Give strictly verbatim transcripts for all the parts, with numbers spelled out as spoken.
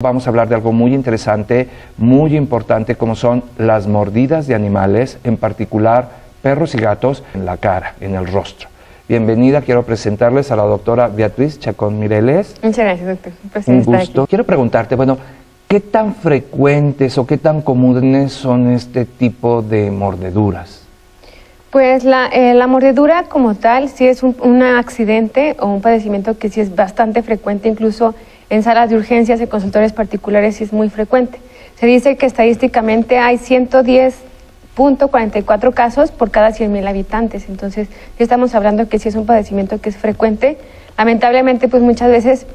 Vamos a hablar de algo muy interesante, muy importante, como son las mordidas de animales, en particular perros y gatos, en la cara, en el rostro. Bienvenida, quiero presentarles a la doctora Beatriz Chacón Mireles. Muchas gracias, doctor. Un, Un gusto. Quiero preguntarte, bueno, ¿qué tan frecuentes o qué tan comunes son este tipo de mordeduras? Pues la, eh, la mordedura como tal sí es un, un accidente o un padecimiento que sí es bastante frecuente, incluso en salas de urgencias y consultorios particulares sí es muy frecuente. Se dice que estadísticamente hay ciento diez punto cuarenta y cuatro casos por cada cien mil habitantes, entonces sí estamos hablando que sí es un padecimiento que es frecuente. Lamentablemente, pues muchas veces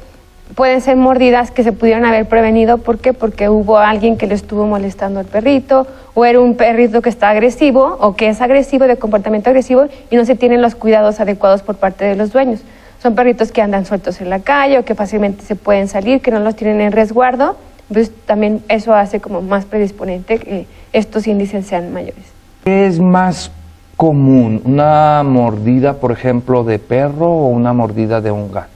pueden ser mordidas que se pudieron haber prevenido. ¿Por qué? Porque hubo alguien que le estuvo molestando al perrito, o era un perrito que está agresivo o que es agresivo, de comportamiento agresivo, y no se tienen los cuidados adecuados por parte de los dueños. Son perritos que andan sueltos en la calle o que fácilmente se pueden salir, que no los tienen en resguardo. Pues también eso hace como más predisponente que estos índices sean mayores. ¿Qué es más común? ¿Una mordida, por ejemplo, de perro o una mordida de un gato?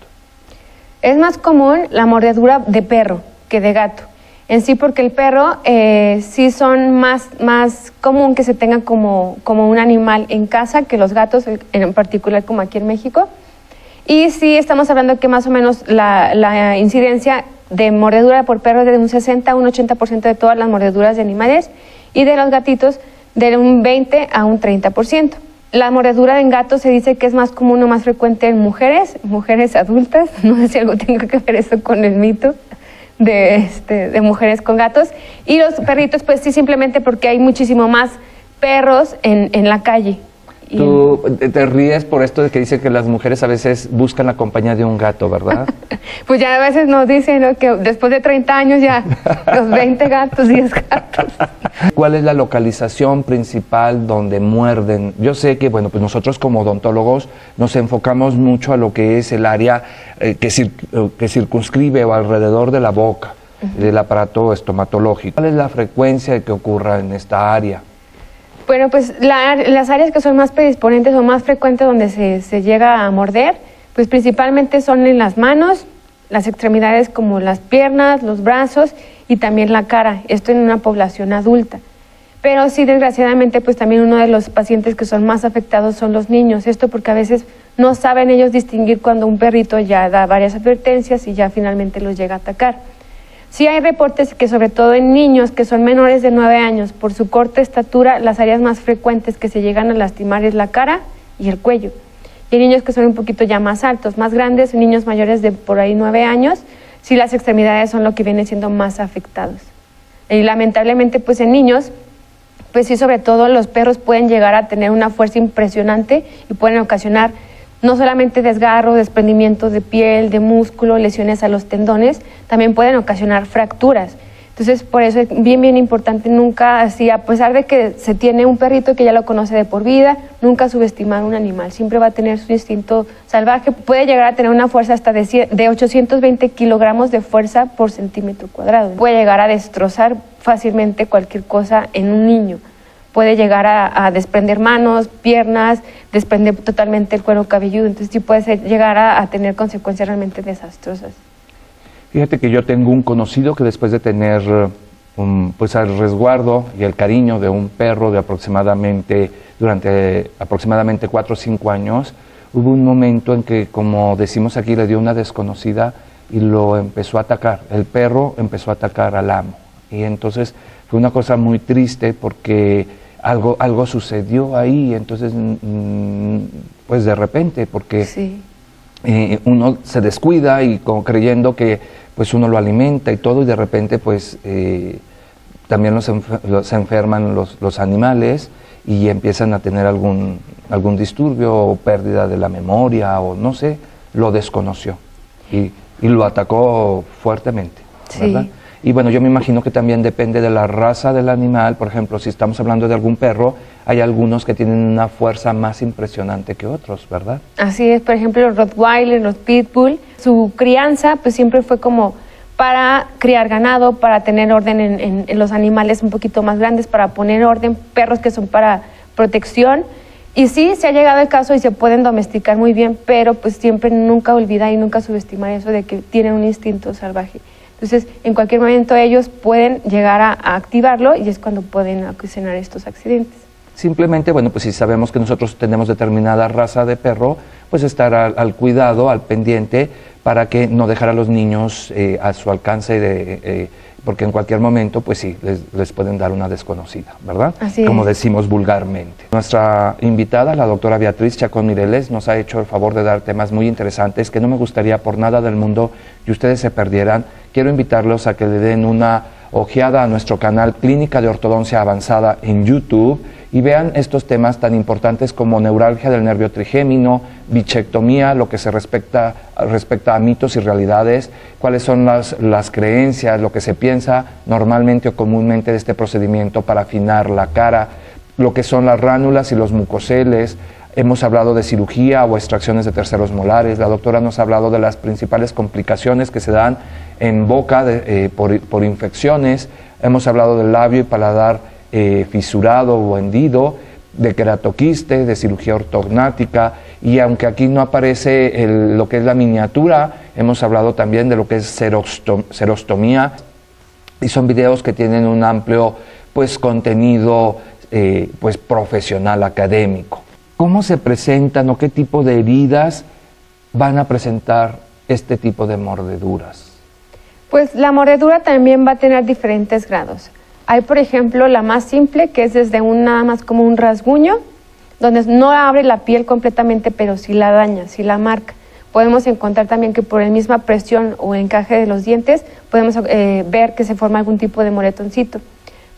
Es más común la mordedura de perro que de gato. En sí, porque el perro eh, sí son más, más común que se tenga como, como un animal en casa que los gatos, en particular como aquí en México. Y sí estamos hablando que más o menos la, la incidencia de mordedura por perro es de un sesenta a un ochenta por ciento de todas las mordeduras de animales, y de los gatitos de un veinte a un treinta por ciento. La mordedura en gatos se dice que es más común o más frecuente en mujeres, mujeres adultas. No sé si algo tenga que ver eso con el mito de, este, de mujeres con gatos. Y los perritos, pues sí, simplemente porque hay muchísimo más perros en, en la calle. Y tú te ríes por esto de que dicen que las mujeres a veces buscan la compañía de un gato, ¿verdad? Pues ya a veces nos dicen, ¿no?, que después de treinta años ya los veinte gatos, diez gatos. ¿Cuál es la localización principal donde muerden? Yo sé que, bueno, pues nosotros como odontólogos nos enfocamos mucho a lo que es el área eh, que, cir que circunscribe o alrededor de la boca, uh-huh, del aparato estomatológico. ¿Cuál es la frecuencia que ocurra en esta área? Bueno, pues la, las áreas que son más predisponentes o más frecuentes donde se, se llega a morder, pues principalmente son en las manos, las extremidades como las piernas, los brazos y también la cara, esto en una población adulta. Pero sí, desgraciadamente, pues también uno de los pacientes que son más afectados son los niños, esto porque a veces no saben ellos distinguir cuando un perrito ya da varias advertencias y ya finalmente los llega a atacar. Sí hay reportes que, sobre todo en niños que son menores de nueve años, por su corta estatura, las áreas más frecuentes que se llegan a lastimar es la cara y el cuello. Y en niños que son un poquito ya más altos, más grandes, niños mayores de por ahí nueve años, sí las extremidades son lo que vienen siendo más afectados. Y lamentablemente, pues en niños, pues sí, sobre todo los perros pueden llegar a tener una fuerza impresionante y pueden ocasionar no solamente desgarro, desprendimiento de piel, de músculo, lesiones a los tendones, también pueden ocasionar fracturas. Entonces, por eso es bien, bien importante nunca, así, a pesar de que se tiene un perrito que ya lo conoce de por vida, nunca subestimar un animal. Siempre va a tener su instinto salvaje. Puede llegar a tener una fuerza hasta de, cien, de ochocientos veinte kilogramos de fuerza por centímetro cuadrado. Puede llegar a destrozar fácilmente cualquier cosa en un niño. Puede llegar a, a desprender manos, piernas, desprender totalmente el cuero cabelludo. Entonces sí puede ser, llegar a, a tener consecuencias realmente desastrosas. Fíjate que yo tengo un conocido que después de tener un, pues, el resguardo y el cariño de un perro de aproximadamente, durante aproximadamente cuatro o cinco años, hubo un momento en que, como decimos aquí, le dio una desconocida y lo empezó a atacar. El perro empezó a atacar al amo. Y entonces fue una cosa muy triste porque Algo, algo sucedió ahí, entonces, mmm, pues de repente, porque sí, eh, uno se descuida y con, creyendo que pues uno lo alimenta y todo, y de repente pues eh, también los enfer los enferman los, los animales y empiezan a tener algún, algún disturbio o pérdida de la memoria o no sé, lo desconoció y, y lo atacó fuertemente, ¿verdad? Sí. Y bueno, yo me imagino que también depende de la raza del animal. Por ejemplo, si estamos hablando de algún perro, hay algunos que tienen una fuerza más impresionante que otros, ¿verdad? Así es, por ejemplo, los Rottweiler, los Pitbull. Su crianza pues siempre fue como para criar ganado, para tener orden en, en, en los animales un poquito más grandes, para poner orden, perros que son para protección. Y sí, se ha llegado el caso y se pueden domesticar muy bien, pero pues siempre nunca olvidar y nunca subestimar eso de que tienen un instinto salvaje. Entonces, en cualquier momento ellos pueden llegar a, a activarlo y es cuando pueden ocasionar estos accidentes. Simplemente, bueno, pues si sabemos que nosotros tenemos determinada raza de perro, pues estar al, al cuidado, al pendiente, para que no dejar a los niños eh, a su alcance, de, eh, porque en cualquier momento, pues sí, les, les pueden dar una desconocida, ¿verdad? Así es. Como decimos vulgarmente. Nuestra invitada, la doctora Beatriz Chacón Mireles, nos ha hecho el favor de dar temas muy interesantes que no me gustaría por nada del mundo que ustedes se perdieran. Quiero invitarlos a que le den una ojeada a nuestro canal Clínica de Ortodoncia Avanzada en YouTube y vean estos temas tan importantes como neuralgia del nervio trigémino, bichectomía, lo que se respecta, respecta a mitos y realidades, cuáles son las, las creencias, lo que se piensa normalmente o comúnmente de este procedimiento para afinar la cara, lo que son las ránulas y los mucoceles. Hemos hablado de cirugía o extracciones de terceros molares. La doctora nos ha hablado de las principales complicaciones que se dan en boca de, eh, por, por infecciones. Hemos hablado del labio y paladar eh, fisurado o hendido, de queratoquiste, de cirugía ortognática. Y aunque aquí no aparece el, lo que es la miniatura, hemos hablado también de lo que es xerostom- xerostomía. Y son videos que tienen un amplio pues, contenido eh, pues, profesional, académico. ¿Cómo se presentan o qué tipo de heridas van a presentar este tipo de mordeduras? Pues la mordedura también va a tener diferentes grados. Hay, por ejemplo, la más simple, que es desde un, nada más como un rasguño, donde no abre la piel completamente, pero sí la daña, sí la marca. Podemos encontrar también que por la misma presión o encaje de los dientes, podemos eh, ver que se forma algún tipo de moretoncito.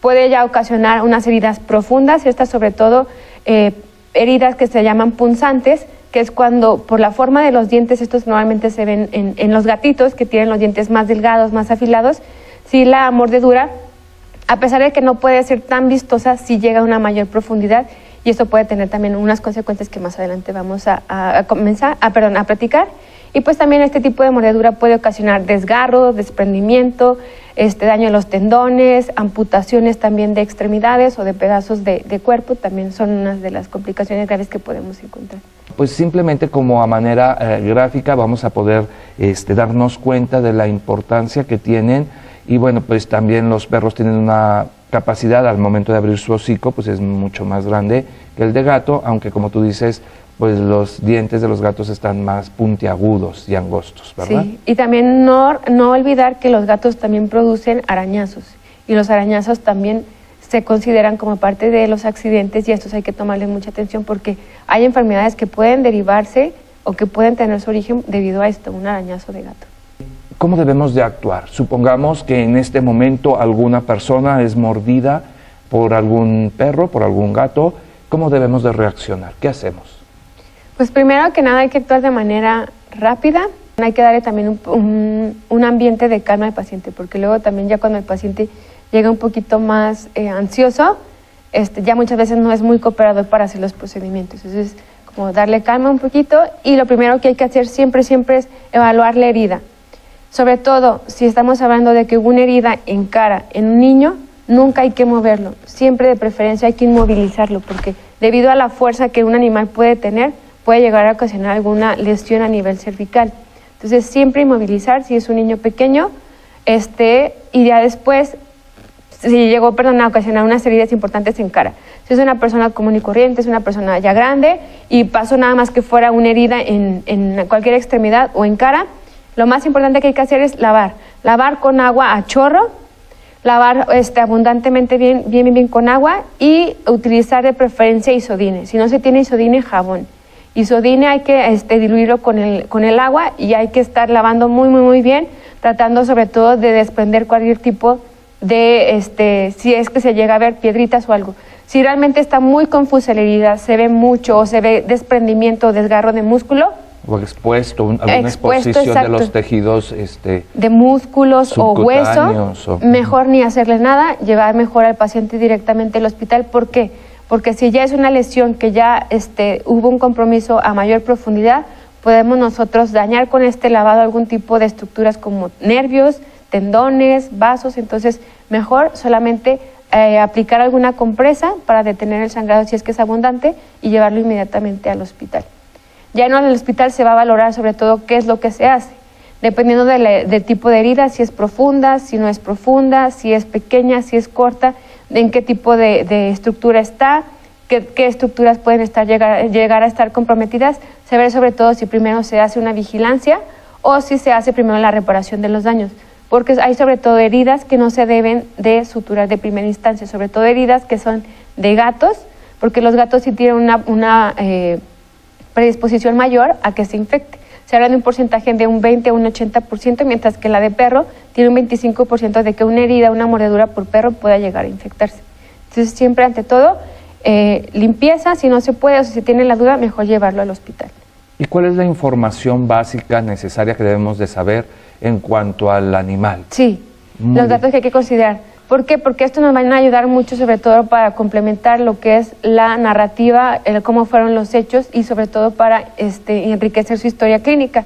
Puede ya ocasionar unas heridas profundas, estas sobre todo... Eh, heridas que se llaman punzantes, que es cuando por la forma de los dientes, estos normalmente se ven en, en los gatitos que tienen los dientes más delgados, más afilados, si la mordedura, a pesar de que no puede ser tan vistosa, si llega a una mayor profundidad y esto puede tener también unas consecuencias que más adelante vamos a, a, a comenzar, a, perdón, a platicar. Y pues también este tipo de mordedura puede ocasionar desgarro, desprendimiento, este, daño a los tendones, amputaciones también de extremidades o de pedazos de, de cuerpo, también son unas de las complicaciones graves que podemos encontrar. Pues simplemente como a manera eh, gráfica vamos a poder este, darnos cuenta de la importancia que tienen y bueno, pues también los perros tienen una capacidad al momento de abrir su hocico, pues es mucho más grande que el de gato, aunque como tú dices, pues los dientes de los gatos están más puntiagudos y angostos, ¿verdad? Sí, y también no, no olvidar que los gatos también producen arañazos, y los arañazos también se consideran como parte de los accidentes, y a estos hay que tomarle mucha atención porque hay enfermedades que pueden derivarse o que pueden tener su origen debido a esto, un arañazo de gato. ¿Cómo debemos de actuar? Supongamos que en este momento alguna persona es mordida por algún perro, por algún gato, ¿cómo debemos de reaccionar? ¿Qué hacemos? Pues primero que nada hay que actuar de manera rápida, hay que darle también un, un, un ambiente de calma al paciente, porque luego también ya cuando el paciente llega un poquito más eh, ansioso, este, ya muchas veces no es muy cooperador para hacer los procedimientos, entonces como darle calma un poquito y lo primero que hay que hacer siempre, siempre es evaluar la herida, sobre todo si estamos hablando de que hubo una herida en cara en un niño, nunca hay que moverlo, siempre de preferencia hay que inmovilizarlo, porque debido a la fuerza que un animal puede tener, puede llegar a ocasionar alguna lesión a nivel cervical. Entonces, siempre inmovilizar si es un niño pequeño, este, y ya después, si llegó perdón, a ocasionar unas heridas importantes en cara. Si es una persona común y corriente, es una persona ya grande, y pasó nada más que fuera una herida en, en cualquier extremidad o en cara, lo más importante que hay que hacer es lavar. Lavar con agua a chorro, lavar este, abundantemente bien, bien, bien con agua, y utilizar de preferencia isodine. Si no se tiene isodine, jabón. Isodine hay que este, diluirlo con el, con el agua y hay que estar lavando muy, muy, muy bien, tratando sobre todo de desprender cualquier tipo de, este, si es que se llega a ver piedritas o algo. Si realmente está muy confusa la herida, se ve mucho o se ve desprendimiento o desgarro de músculo. O expuesto, un, alguna expuesto, exposición exacto, de los tejidos. Este, de músculos o hueso, o... mejor ni hacerle nada, llevar mejor al paciente directamente al hospital. ¿Por qué? Porque si ya es una lesión que ya este, hubo un compromiso a mayor profundidad, podemos nosotros dañar con este lavado algún tipo de estructuras como nervios, tendones, vasos, entonces mejor solamente eh, aplicar alguna compresa para detener el sangrado si es que es abundante y llevarlo inmediatamente al hospital. Ya no en el hospital se va a valorar sobre todo qué es lo que se hace. dependiendo de la, del tipo de herida, si es profunda, si no es profunda, si es pequeña, si es corta, en qué tipo de, de estructura está, qué, qué estructuras pueden estar, llegar, llegar a estar comprometidas, se ve sobre todo si primero se hace una vigilancia o si se hace primero la reparación de los daños, porque hay sobre todo heridas que no se deben de suturar de primera instancia, sobre todo heridas que son de gatos, porque los gatos sí tienen una, una eh, predisposición mayor a que se infecte. Se habla de un porcentaje de un veinte a un ochenta por ciento, mientras que la de perro tiene un veinticinco por ciento de que una herida, una mordedura por perro pueda llegar a infectarse. Entonces siempre ante todo, eh, limpieza, si no se puede o si se tiene la duda, mejor llevarlo al hospital. ¿Y cuál es la información básica necesaria que debemos de saber en cuanto al animal? Sí, Muy los datos que hay que considerar. ¿Por qué? Porque esto nos van a ayudar mucho, sobre todo para complementar lo que es la narrativa, el cómo fueron los hechos y sobre todo para este, enriquecer su historia clínica.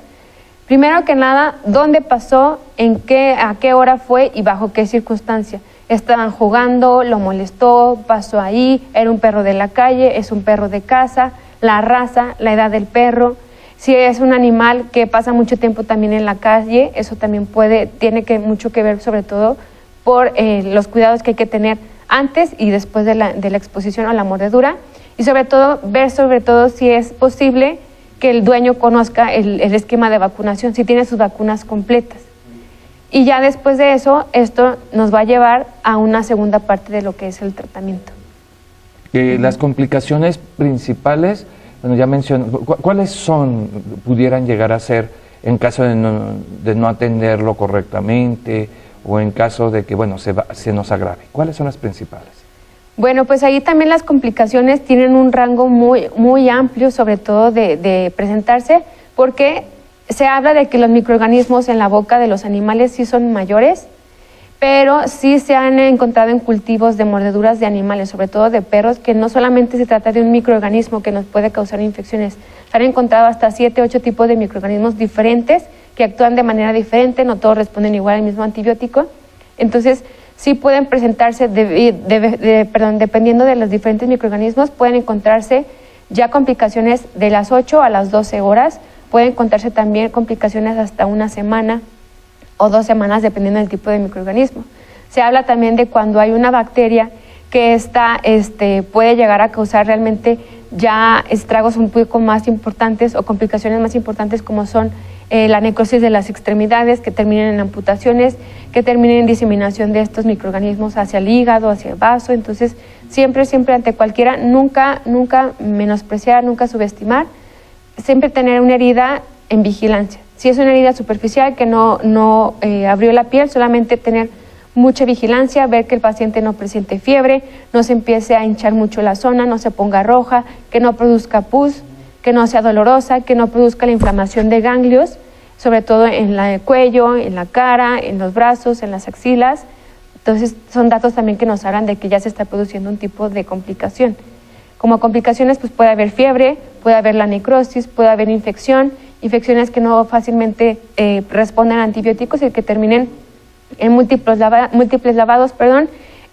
Primero que nada, ¿dónde pasó? ¿En qué? ¿A qué hora fue? ¿Y bajo qué circunstancia? ¿Estaban jugando? ¿Lo molestó? ¿Pasó ahí? ¿Era un perro de la calle? ¿Es un perro de casa? ¿La raza? ¿La edad del perro? Si es un animal que pasa mucho tiempo también en la calle, eso también puede, tiene que, mucho que ver sobre todo por eh, los cuidados que hay que tener antes y después de la, de la exposición a la mordedura, y sobre todo ver sobre todo si es posible que el dueño conozca el, el esquema de vacunación, si tiene sus vacunas completas. Y ya después de eso, esto nos va a llevar a una segunda parte de lo que es el tratamiento. Eh, uh-huh. Las complicaciones principales, bueno, ya mencioné, ¿cu- cuáles son, pudieran llegar a ser en caso de no, de no atenderlo correctamente? O en caso de que, bueno, se, va, se nos agrave. ¿Cuáles son las principales? Bueno, pues ahí también las complicaciones tienen un rango muy, muy amplio, sobre todo de, de presentarse, porque se habla de que los microorganismos en la boca de los animales sí son mayores, pero sí se han encontrado en cultivos de mordeduras de animales, sobre todo de perros, que no solamente se trata de un microorganismo que nos puede causar infecciones. Se han encontrado hasta siete, ocho tipos de microorganismos diferentes que actúan de manera diferente, no todos responden igual al mismo antibiótico. Entonces, sí pueden presentarse, de, de, de, perdón, dependiendo de los diferentes microorganismos, pueden encontrarse ya complicaciones de las ocho a las doce horas, pueden encontrarse también complicaciones hasta una semana o dos semanas, dependiendo del tipo de microorganismo. Se habla también de cuando hay una bacteria que está, este, puede llegar a causar realmente ya estragos un poco más importantes o complicaciones más importantes como son Eh, la necrosis de las extremidades, que terminen en amputaciones, que terminen en diseminación de estos microorganismos hacia el hígado, hacia el vaso. Entonces, siempre, siempre ante cualquiera, nunca, nunca menospreciar, nunca subestimar, siempre tener una herida en vigilancia. Si es una herida superficial que no, no eh, abrió la piel, solamente tener mucha vigilancia, ver que el paciente no presente fiebre, no se empiece a hinchar mucho la zona, no se ponga roja, que no produzca pus, que no sea dolorosa, que no produzca la inflamación de ganglios, sobre todo en el cuello, en la cara, en los brazos, en las axilas. Entonces, son datos también que nos hablan de que ya se está produciendo un tipo de complicación. Como complicaciones, pues puede haber fiebre, puede haber la necrosis, puede haber infección, infecciones que no fácilmente eh, responden a antibióticos y que terminen en múltiples, lava, múltiples lavados, perdón,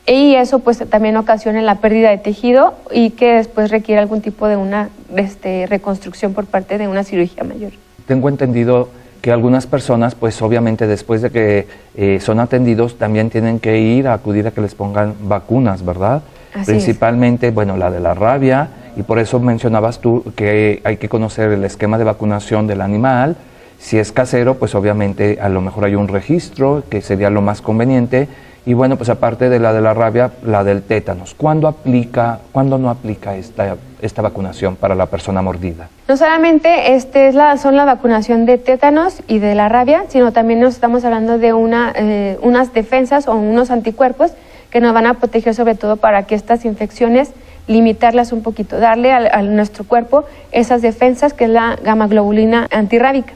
y eso pues también ocasiona la pérdida de tejido y que después requiere algún tipo de una este, reconstrucción por parte de una cirugía mayor. Tengo entendido que algunas personas pues obviamente después de que eh, son atendidos también tienen que ir a acudir a que les pongan vacunas, ¿verdad? Así Principalmente, es. bueno, la de la rabia, y por eso mencionabas tú que hay que conocer el esquema de vacunación del animal. Si es casero, pues obviamente a lo mejor hay un registro que sería lo más conveniente. Y bueno, pues aparte de la de la rabia, la del tétanos. ¿Cuándo aplica, cuándo no aplica esta, esta vacunación para la persona mordida? No solamente este es la, son la vacunación de tétanos y de la rabia, sino también nos estamos hablando de una, eh, unas defensas o unos anticuerpos que nos van a proteger sobre todo para que estas infecciones, limitarlas un poquito, darle a, a nuestro cuerpo esas defensas que es la gamma globulina antirrábica.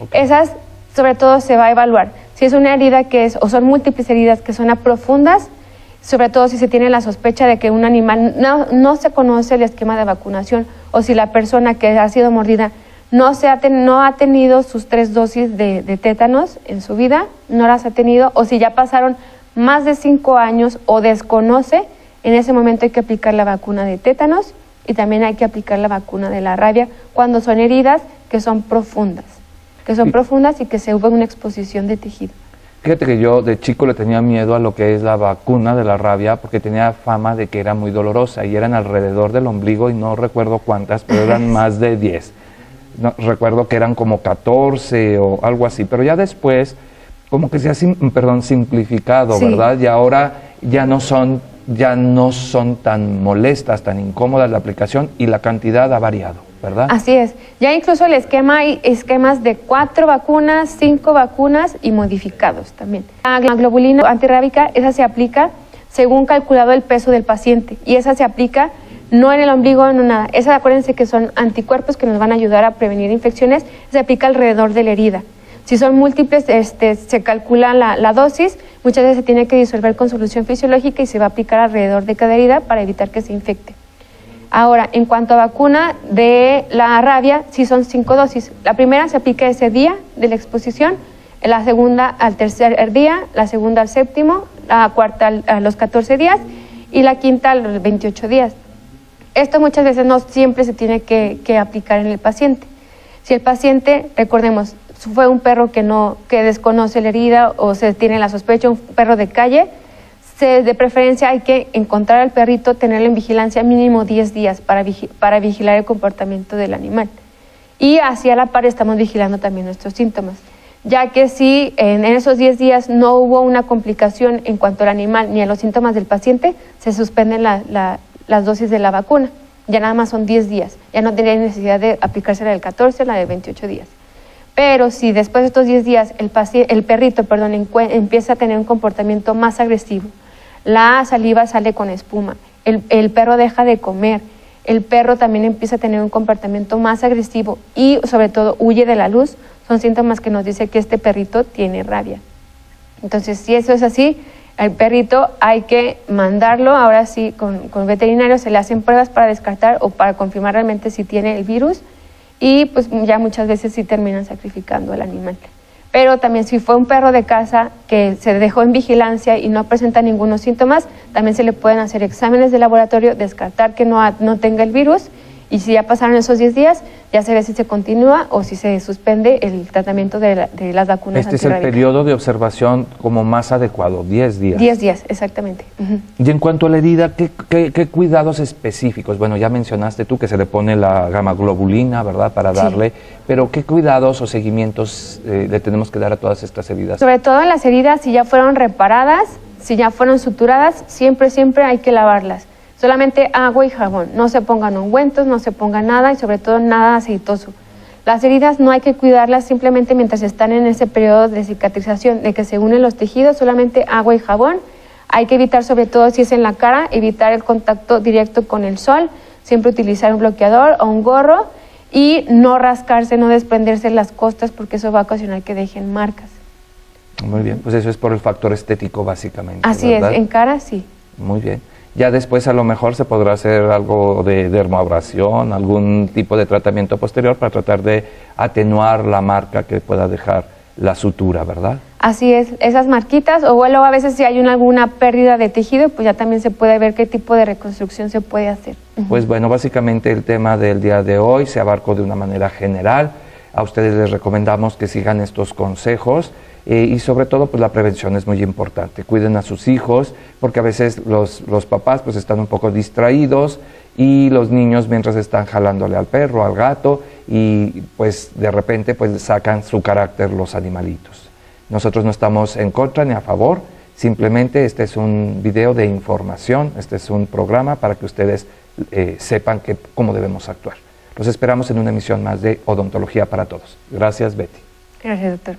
Okay. Esas sobre todo se va a evaluar. Si es una herida que es, o son múltiples heridas que son a profundas, sobre todo si se tiene la sospecha de que un animal no, no se conoce el esquema de vacunación, o si la persona que ha sido mordida no, se ha, ten, no ha tenido sus tres dosis de, de tétanos en su vida, no las ha tenido, o si ya pasaron más de cinco años o desconoce, en ese momento hay que aplicar la vacuna de tétanos y también hay que aplicar la vacuna de la rabia cuando son heridas que son profundas. que son profundas y que se hubo una exposición de tejido. Fíjate que yo de chico le tenía miedo a lo que es la vacuna de la rabia porque tenía fama de que era muy dolorosa y eran alrededor del ombligo y no recuerdo cuántas, pero eran más de diez. No, recuerdo que eran como catorce o algo así, pero ya después como que se ha sim, perdón, simplificado, sí. ¿Verdad? Y ahora ya no son, ya no son tan molestas, tan incómodas la aplicación y la cantidad ha variado, ¿verdad? Así es. Ya incluso el esquema, hay esquemas de cuatro vacunas, cinco vacunas y modificados también. La globulina antirrábica, esa se aplica según calculado el peso del paciente y esa se aplica no en el ombligo, no nada. Esa, acuérdense que son anticuerpos que nos van a ayudar a prevenir infecciones, se aplica alrededor de la herida. Si son múltiples, este, se calcula la, la dosis, muchas veces se tiene que disolver con solución fisiológica y se va a aplicar alrededor de cada herida para evitar que se infecte. Ahora, en cuanto a vacuna de la rabia, sí son cinco dosis. La primera se aplica ese día de la exposición, la segunda al tercer día, la segunda al séptimo, la cuarta a los catorce días y la quinta a los veintiocho días. Esto muchas veces no siempre se tiene que, que aplicar en el paciente. Si el paciente, recordemos, fue un perro que no que desconoce la herida o se tiene la sospecha, un perro de calle, se, de preferencia hay que encontrar al perrito, tenerlo en vigilancia mínimo diez días para, vigi, para vigilar el comportamiento del animal. Y así a la par estamos vigilando también nuestros síntomas, ya que si en, en esos diez días no hubo una complicación en cuanto al animal ni a los síntomas del paciente, se suspenden la, la, las dosis de la vacuna. Ya nada más son diez días, ya no tendría necesidad de aplicarse la del catorce, la de veintiocho días. Pero si después de estos diez días el, el perrito perdón, empieza a tener un comportamiento más agresivo, la saliva sale con espuma, el, el perro deja de comer, el perro también empieza a tener un comportamiento más agresivo y sobre todo huye de la luz, son síntomas que nos dice que este perrito tiene rabia. Entonces, si eso es así, al perrito hay que mandarlo, ahora sí, con, con veterinarios se le hacen pruebas para descartar o para confirmar realmente si tiene el virus. Y pues ya muchas veces sí terminan sacrificando al animal. Pero también si fue un perro de casa que se dejó en vigilancia y no presenta ningunos síntomas, también se le pueden hacer exámenes de laboratorio, descartar que no, no tenga el virus y si ya pasaron esos diez días, ya se ve si se continúa o si se suspende el tratamiento de, la, de las vacunas antirrábicas. Este es el periodo de observación como más adecuado, diez días. diez días, exactamente. Uh-huh. Y en cuanto a la herida, ¿qué, qué, qué cuidados específicos? Bueno, ya mencionaste tú que se le pone la gamma globulina, ¿verdad?, para darle, sí. Pero ¿qué cuidados o seguimientos eh, le tenemos que dar a todas estas heridas? Sobre todo en las heridas, si ya fueron reparadas, si ya fueron suturadas, siempre, siempre hay que lavarlas. Solamente agua y jabón, no se pongan ungüentos, no se pongan nada y sobre todo nada aceitoso. Las heridas no hay que cuidarlas simplemente mientras están en ese periodo de cicatrización, de que se unen los tejidos, solamente agua y jabón. Hay que evitar, sobre todo si es en la cara, evitar el contacto directo con el sol, siempre utilizar un bloqueador o un gorro y no rascarse, no desprenderse las costas porque eso va a ocasionar que dejen marcas. Muy bien, pues eso es por el factor estético básicamente, así ¿verdad? Es, en cara sí. Muy bien. Ya después a lo mejor se podrá hacer algo de dermoabrasión, algún tipo de tratamiento posterior para tratar de atenuar la marca que pueda dejar la sutura, ¿verdad? Así es, esas marquitas, o bueno, a veces si hay una, alguna pérdida de tejido, pues ya también se puede ver qué tipo de reconstrucción se puede hacer. Pues bueno, básicamente el tema del día de hoy se abarcó de una manera general. A ustedes les recomendamos que sigan estos consejos. Eh, y sobre todo, pues la prevención es muy importante. Cuiden a sus hijos, porque a veces los, los papás pues están un poco distraídos y los niños mientras están jalándole al perro, al gato, y pues de repente pues sacan su carácter los animalitos. Nosotros no estamos en contra ni a favor, simplemente este es un video de información, este es un programa para que ustedes eh, sepan que, cómo debemos actuar. Los esperamos en una emisión más de Odontología para Todos. Gracias, Betty. Gracias, doctor.